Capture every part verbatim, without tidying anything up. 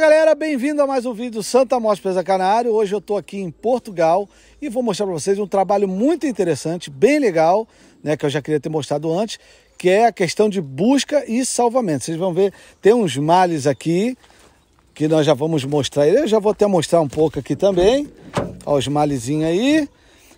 Fala galera, bem-vindo a mais um vídeo do Santa Morte Presa Canário. Hoje eu estou aqui em Portugal e vou mostrar para vocês um trabalho muito interessante, bem legal, né, que eu já queria ter mostrado antes, que é a questão de busca e salvamento. Vocês vão ver, tem uns males aqui que nós já vamos mostrar. Eu já vou até mostrar um pouco aqui também, ó, os malezinhos aí.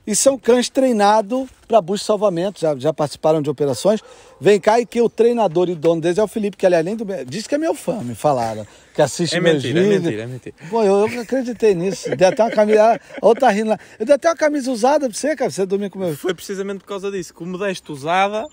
E são cães treinados para busca e salvamento, já, já participaram de operações. Vem cá, e que o treinador e dono deles é o Felipe, que ele além do... Diz que é meu fã, me falaram, que assiste é meus mentira, vídeos. É mentira, é mentira. Pô, eu, eu acreditei nisso. Dei até uma camisa... Ou tá rindo lá. Eu dei até uma camisa usada para você, cara, você dormir com meu... Foi precisamente por causa disso. Como deste usada,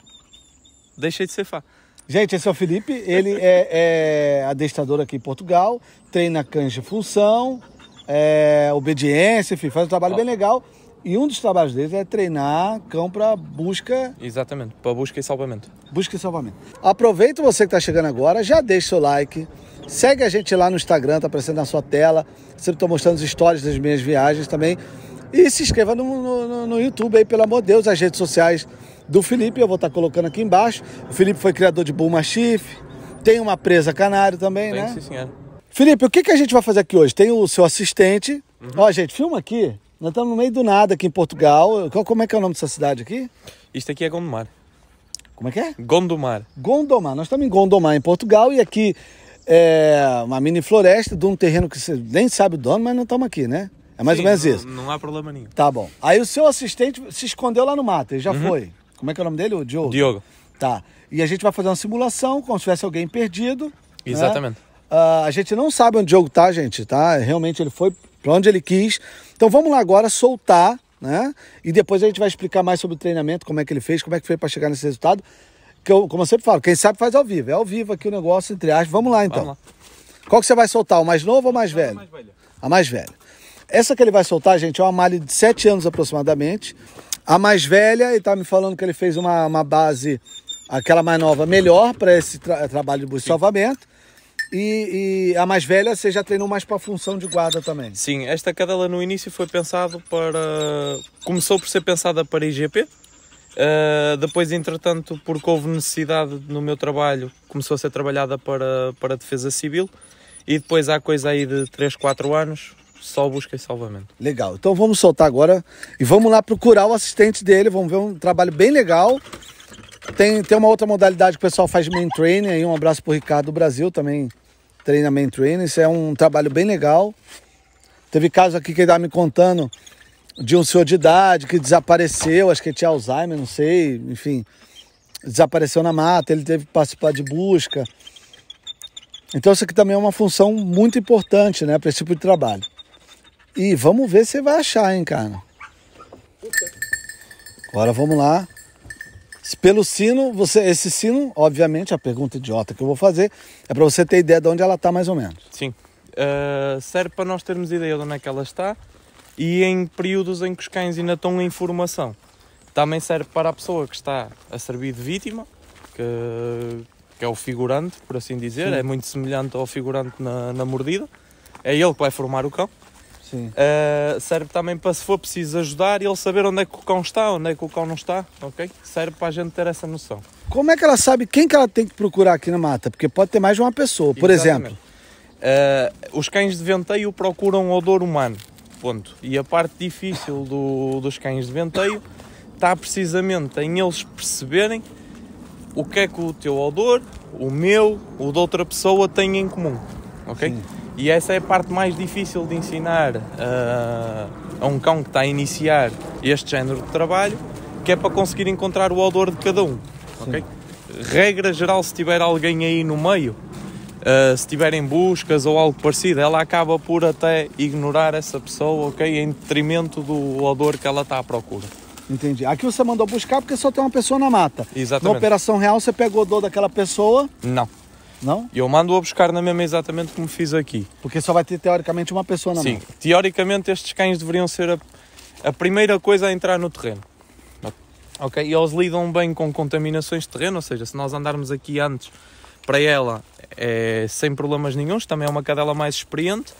deixei de ser fã. Gente, esse é o Felipe, ele é, é adestrador aqui em Portugal, treina cães de função, é, obediência, enfim, faz um trabalho oh. bem legal. E um dos trabalhos deles é treinar cão para busca... Exatamente, para busca e salvamento. Busca e salvamento. Aproveita você que está chegando agora, já deixa seu like, segue a gente lá no Instagram, está aparecendo na sua tela, sempre estou mostrando as stories das minhas viagens também. E se inscreva no, no, no YouTube aí, pelo amor de Deus, as redes sociais do Felipe, eu vou estar tá colocando aqui embaixo. O Felipe foi criador de Bulma Chiff, tem uma presa canário também, tem, né? Sim, senhora. Felipe, o que, que a gente vai fazer aqui hoje? Tem o seu assistente. Uhum. Ó, gente, filma aqui. Nós estamos no meio do nada aqui em Portugal. Como é que é o nome dessa cidade aqui? Isto aqui é Gondomar. Como é que é? Gondomar. Gondomar. Nós estamos em Gondomar, em Portugal, e aqui é uma mini floresta de um terreno que você nem sabe o dono, mas não estamos aqui, né? É mais Sim, ou menos não, isso. Não há problema nenhum. Tá bom. Aí o seu assistente se escondeu lá no mato, ele já uhum. foi. Como é que é o nome dele? O Diogo? Diogo. Tá. E a gente vai fazer uma simulação, como se tivesse alguém perdido. Exatamente. Né? Uh, a gente não sabe onde o Diogo tá, gente, tá? Realmente ele foi... para onde ele quis. Então vamos lá agora soltar, né? E depois a gente vai explicar mais sobre o treinamento, como é que ele fez, como é que foi para chegar nesse resultado. Que eu, como eu sempre falo, quem sabe faz ao vivo. É ao vivo aqui o negócio, entre aspas. Vamos lá então. Vamos lá. Qual que você vai soltar? O mais novo ou o mais velho? A mais velha. A mais velha. Essa que ele vai soltar, gente, é uma malha de sete anos aproximadamente. A mais velha, ele tá me falando que ele fez uma, uma base, aquela mais nova, melhor para esse tra trabalho de busca e salvamento. E, e a mais velha, você já treinou mais para a função de guarda também? Sim, esta cadela no início foi pensada para... Começou por ser pensada para I G P, uh, depois, entretanto, porque houve necessidade no meu trabalho, começou a ser trabalhada para, para a defesa civil, e depois há coisa aí de três, quatro anos, só busca e salvamento. Legal, então vamos soltar agora e vamos lá procurar o assistente dele, vamos ver um trabalho bem legal. Tem, tem uma outra modalidade que o pessoal faz main training, aí um abraço pro Ricardo do Brasil, também treina main training, isso é um trabalho bem legal. Teve caso aqui que ele estava me contando de um senhor de idade que desapareceu, acho que ele tinha Alzheimer, não sei, enfim, desapareceu na mata, ele teve que participar de busca. Então isso aqui também é uma função muito importante, né, para esse tipo de trabalho. E vamos ver se você vai achar, hein, cara. Agora vamos lá. Pelo sino, você, esse sino, obviamente, a pergunta idiota que eu vou fazer é para você ter ideia de onde ela está, mais ou menos. Sim. Uh, serve para nós termos ideia de onde é que ela está e em períodos em que os cães ainda estão em formação. Também serve para a pessoa que está a servir de vítima, que, que é o figurante, por assim dizer. Sim. É muito semelhante ao figurante na, na mordida. É ele que vai formar o cão. Sim. Uh, serve também para, se for preciso ajudar, ele saber onde é que o cão está, onde é que o cão não está, ok? Serve para a gente ter essa noção. Como é que ela sabe quem que ela tem que procurar aqui na mata? Porque pode ter mais de uma pessoa, por Exatamente. exemplo. Uh, os cães de venteio procuram odor humano, ponto. E a parte difícil do, dos cães de venteio está precisamente em eles perceberem o que é que o teu odor, o meu, o da outra pessoa tem em comum, ok? Sim. E essa é a parte mais difícil de ensinar uh, a um cão que está a iniciar este género de trabalho, que é para conseguir encontrar o odor de cada um. Okay? Regra geral, se tiver alguém aí no meio, uh, se tiverem buscas ou algo parecido, ela acaba por até ignorar essa pessoa, okay? Em detrimento do odor que ela está à procura. Entendi. Aqui você mandou buscar porque só tem uma pessoa na mata. Exatamente. Na operação real, você pega o odor daquela pessoa? Não. Não? Eu mando-o buscar na mesma, exatamente como fiz aqui. Porque só vai ter, teoricamente, uma pessoa na mão. Sim, teoricamente estes cães deveriam ser a, a primeira coisa a entrar no terreno. Ok? E eles lidam bem com contaminações de terreno, ou seja, se nós andarmos aqui antes, para ela, é sem problemas nenhuns, também é uma cadela mais experiente.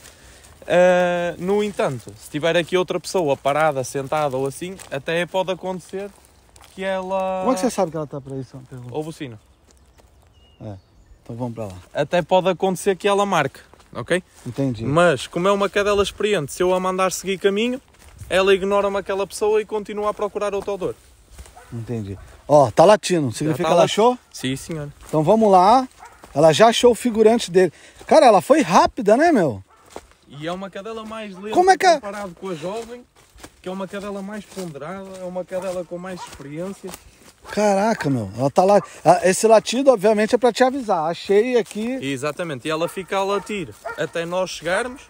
Uh, no entanto, se tiver aqui outra pessoa parada, sentada ou assim, até pode acontecer que ela... Como é que você sabe que ela está para isso? Ouve o sino. É. Então vamos para lá. Até pode acontecer que ela marque, ok? Entendi. Mas como é uma cadela experiente, se eu a mandar seguir caminho, ela ignora-me aquela pessoa e continua a procurar outro odor. Entendi. Ó, tá latindo, significa que ela achou? Sim, senhora. Então vamos lá, ela já achou o figurante dele. Cara, ela foi rápida, né, meu? E é uma cadela mais lenta como é que... comparado com a jovem, que é uma cadela mais ponderada, é uma cadela com mais experiência. Caraca, meu, ela tá lá. Esse latido, obviamente, é para te avisar. Achei aqui. Exatamente, e ela fica a latir até nós chegarmos,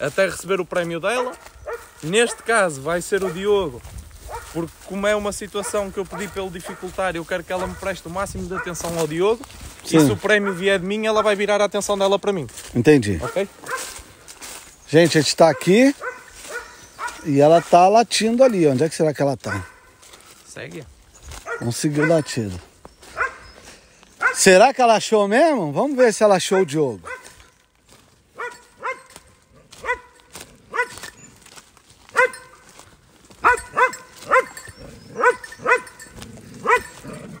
até receber o prémio dela. Neste caso, vai ser o Diogo, porque, como é uma situação que eu pedi pelo dificultário, eu quero que ela me preste o máximo de atenção ao Diogo. Sim. E se o prémio vier de mim, ela vai virar a atenção dela para mim. Entendi. Ok? Gente, a gente tá aqui e ela tá latindo ali. Onde é que será que ela tá? Segue. Vamos seguir o latido. Será que ela achou mesmo? Vamos ver se ela achou o Diogo.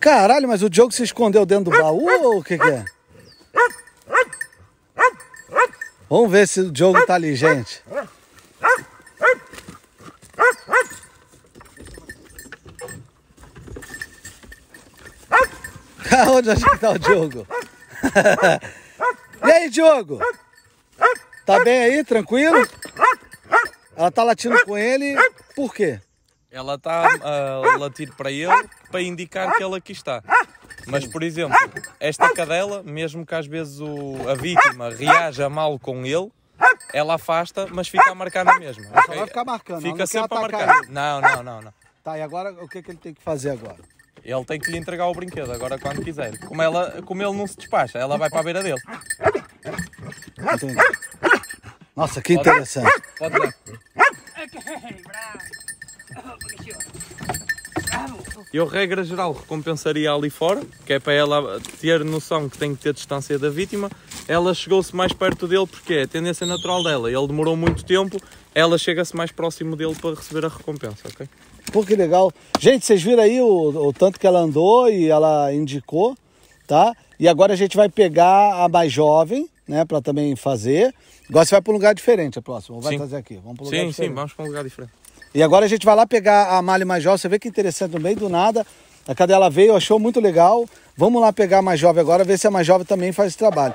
Caralho, mas o Diogo se escondeu dentro do baú ou o que que é? Vamos ver se o Diogo tá ali, gente. Onde acho que tá o Diogo? E aí, Diogo? Tá bem aí? Tranquilo? Ela tá latindo com ele, por quê? Ela tá a latir para ele, para indicar que ele aqui está. Mas, por exemplo, esta cadela, mesmo que às vezes o, a vítima reaja mal com ele, ela afasta, mas fica a marcar na mesma. Ela okay? Vai ficar marcando. Fica sempre a marcar. Ele. Não, não, não, não. Tá, e agora o que é que ele tem que fazer agora? Ele tem que lhe entregar o brinquedo agora quando quiser. Como, ela, como ele não se despacha, ela vai para a beira dele. Entendi. Nossa, que pode interessante. Dar. Pode dar. Ok, bravo. Eu, regra geral, recompensaria ali fora, que é para ela ter noção que tem que ter distância da vítima. Ela chegou-se mais perto dele porque é a tendência natural dela. Ele demorou muito tempo, ela chega-se mais próximo dele para receber a recompensa, ok? Pô, que legal. Gente, vocês viram aí o, o tanto que ela andou e ela indicou, tá? E agora a gente vai pegar a mais jovem, né? Pra também fazer. Agora você vai para um lugar diferente a próxima. Ou vai trazer aqui? Vamos para um lugar sim, diferente. Sim, vamos para um lugar diferente. E agora a gente vai lá pegar a malha mais jovem. Você vê que interessante, no meio do nada. A cadela veio, achou muito legal. Vamos lá pegar a mais jovem agora, ver se a mais jovem também faz esse trabalho.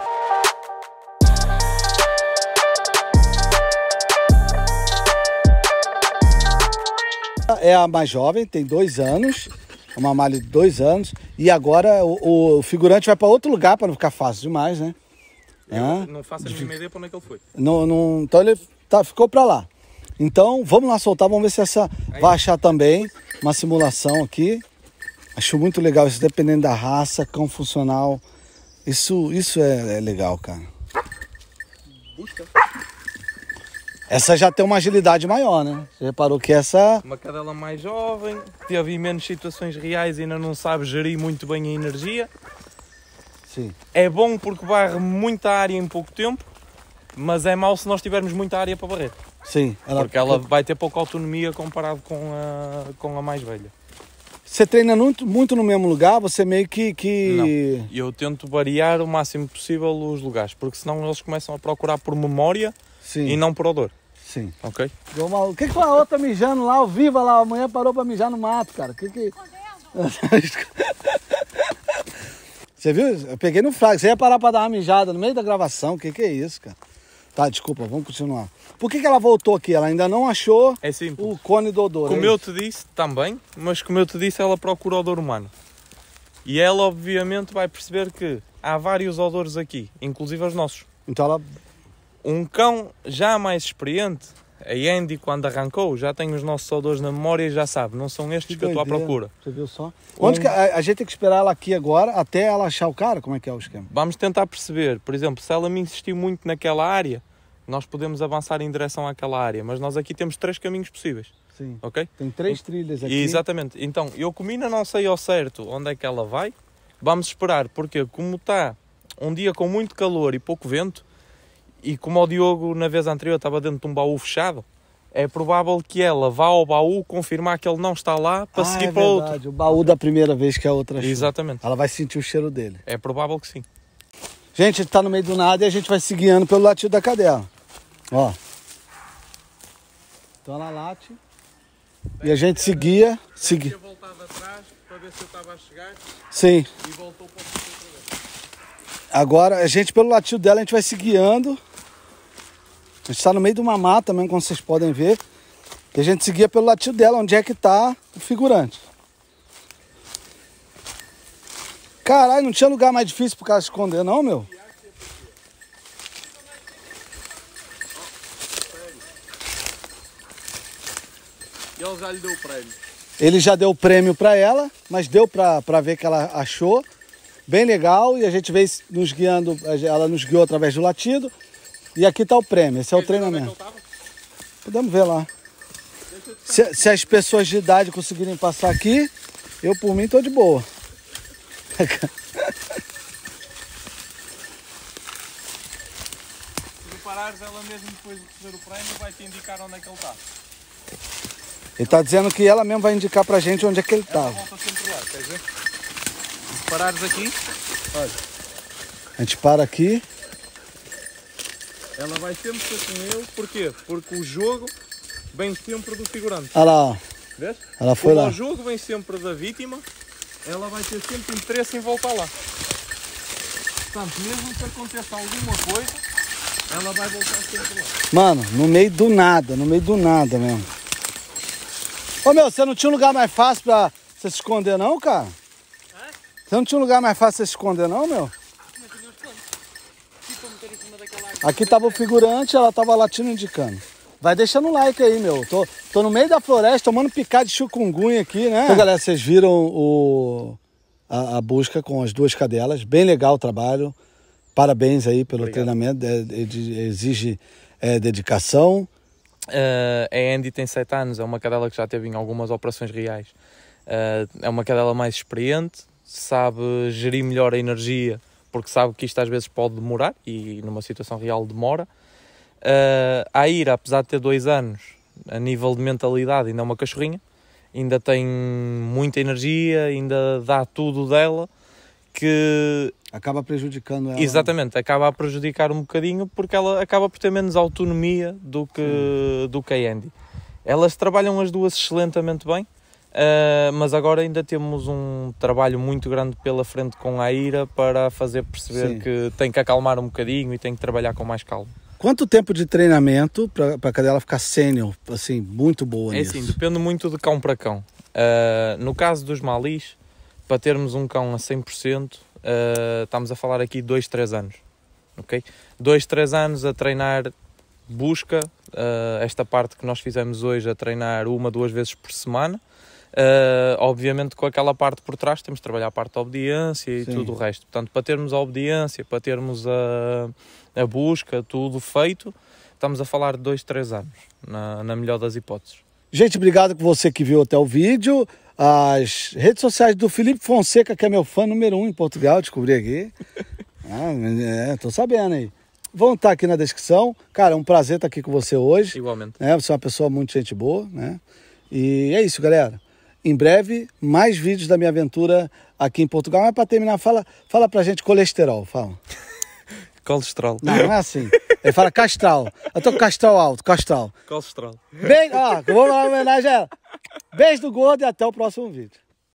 É a mais jovem, tem dois anos, uma malha de dois anos, e agora o, o figurante vai para outro lugar para não ficar fácil demais, né? Eu ah, não faço a mínima ideia para onde é que ele foi. Não, não, então ele tá, ficou para lá. Então vamos lá soltar, vamos ver se essa aí vai achar também uma simulação aqui. Acho muito legal isso, dependendo da raça, cão funcional. Isso, isso é, é legal, cara. Busca. Essa já tem uma agilidade maior, né? Você reparou que essa... Uma cadela mais jovem, teve menos situações reais e ainda não sabe gerir muito bem a energia. Sim. É bom porque barre muita área em pouco tempo, mas é mau se nós tivermos muita área para barrer. Sim. Ela... Porque ela vai ter pouca autonomia comparado com a, com a mais velha. Você treina muito, muito no mesmo lugar? Você meio que... que... Não. Eu tento variar o máximo possível os lugares, porque senão eles começam a procurar por memória. Sim. E não por odor. Sim. Ok? O que que foi a outra mijando lá, ao vivo lá? A mulher parou para mijar no mato, cara. O que que... Você viu? Eu peguei no fraco. Você ia parar para dar uma mijada no meio da gravação. O que que é isso, cara? Tá, desculpa. Vamos continuar. Por que que ela voltou aqui? Ela ainda não achou é o cone do odor. Como é eu te disse, também. Mas como eu te disse, ela procura o odor humano. E ela, obviamente, vai perceber que há vários odores aqui. Inclusive os nossos. Então ela... Um cão já mais experiente, a Andy, quando arrancou, já tem os nossos odores na memória e já sabe. Não são estes que, que eu estou à procura. Você viu só? Um... Onde que a, a gente tem que esperar ela aqui agora até ela achar o cara? Como é que é o esquema? Vamos tentar perceber. Por exemplo, se ela me insistir muito naquela área, nós podemos avançar em direção àquela área. Mas nós aqui temos três caminhos possíveis. Sim. Ok? Tem três trilhas aqui. Exatamente. Então, eu como ainda não sei ao certo onde é que ela vai, vamos esperar. Porque como está um dia com muito calor e pouco vento, e como o Diogo, na vez anterior, estava dentro de um baú fechado, é provável que ela vá ao baú confirmar que ele não está lá para ah, seguir é para verdade. Outro. O baú da primeira vez que a outra achou. Exatamente. Ela vai sentir o cheiro dele. É provável que sim. Gente, está no meio do nada e a gente vai se guiando pelo latido da cadela. Ó. Então ela late. E a gente se guia. Se guia. Eu voltava atrás para ver se eu estava a chegar. Sim. E voltou para o outro. Agora, a gente, pelo latido dela, a gente vai se guiando. A gente está no meio de uma mata mesmo, como vocês podem ver. E a gente se guia pelo latido dela, onde é que está o figurante. Caralho, não tinha lugar mais difícil pro cara se esconder, não, meu? E ela já lhe deu o prêmio. Ele já deu o prêmio pra ela, mas deu pra, pra ver que ela achou. Bem legal, e a gente veio nos guiando, ela nos guiou através do latido. E aqui tá o prêmio, esse é o treinamento. Podemos ver lá. Se, se as pessoas de idade conseguirem passar aqui, eu por mim tô de boa. Se reparares, ela mesmo depois de fazer o prêmio vai te indicar onde é que ele está. Ele está dizendo que ela mesmo vai indicar pra gente onde é que ele está. Ela volta sempre lá, quer ver? Se parares aqui, olha. A gente para aqui. Ela vai sempre ser com ele, porquê? Porque o jogo vem sempre do figurante. Olha lá, ó. Vês? Ela foi lá. O jogo vem sempre da vítima. Ela vai ter sempre interesse em voltar lá. Portanto, mesmo que aconteça alguma coisa, ela vai voltar sempre lá. Mano, no meio do nada, no meio do nada mesmo. Ô meu, você não tinha um lugar mais fácil pra você se esconder não, cara? Hã? Você não tinha um lugar mais fácil pra você se esconder não, meu? Aqui tava o figurante, ela tava latindo indicando. Vai deixando um like aí, meu. Tô, tô no meio da floresta, tomando picada de chikungunya aqui, né? Então, galera, vocês viram o, a, a busca com as duas cadelas. Bem legal o trabalho. Parabéns aí pelo Obrigado. treinamento. É, é, exige é, dedicação. Uh, a Andy tem sete anos. É uma cadela que já teve em algumas operações reais. Uh, é uma cadela mais experiente. Sabe gerir melhor a energia. Porque sabe que isto às vezes pode demorar. E numa situação real demora. Uh, a Aira, apesar de ter dois anos, a nível de mentalidade ainda é uma cachorrinha, ainda tem muita energia, ainda dá tudo dela, que acaba prejudicando ela. Exatamente, acaba a prejudicar um bocadinho porque ela acaba por ter menos autonomia do que, do que a Andy. Elas trabalham as duas excelentemente bem, uh, mas agora ainda temos um trabalho muito grande pela frente com a Aira para fazer perceber Sim. que tem que acalmar um bocadinho e tem que trabalhar com mais calma. Quanto tempo de treinamento para a cadela ficar sênior, assim, muito boa nisso? É assim, depende muito de cão para cão. Uh, no caso dos malis, para termos um cão a cem por cento, uh, estamos a falar aqui dois, três anos. Okay? dois, três anos a treinar busca, uh, esta parte que nós fizemos hoje a treinar uma, duas vezes por semana. Uh, obviamente com aquela parte por trás temos de trabalhar a parte da obediência e Sim. tudo o resto. Portanto, para termos a obediência, para termos a, a busca, tudo feito, estamos a falar de dois, três anos, na, na melhor das hipóteses. Gente, obrigado por você que viu até o vídeo. As redes sociais do Felipe Fonseca, que é meu fã número um em Portugal, descobri aqui. ah, é, tô sabendo aí. Vão estar aqui na descrição. Cara, é um prazer estar aqui com você hoje. Igualmente. É, você é uma pessoa muito gente boa, né? E é isso, galera. Em breve, mais vídeos da minha aventura aqui em Portugal. Mas para terminar, fala, fala pra gente colesterol, fala. Colesterol. Não, não é assim. Ele fala castral. Eu tô com castral alto, castral. Colesterol. Beijo, ó, eu vou dar uma homenagem a ela. Beijo do gordo e até o próximo vídeo.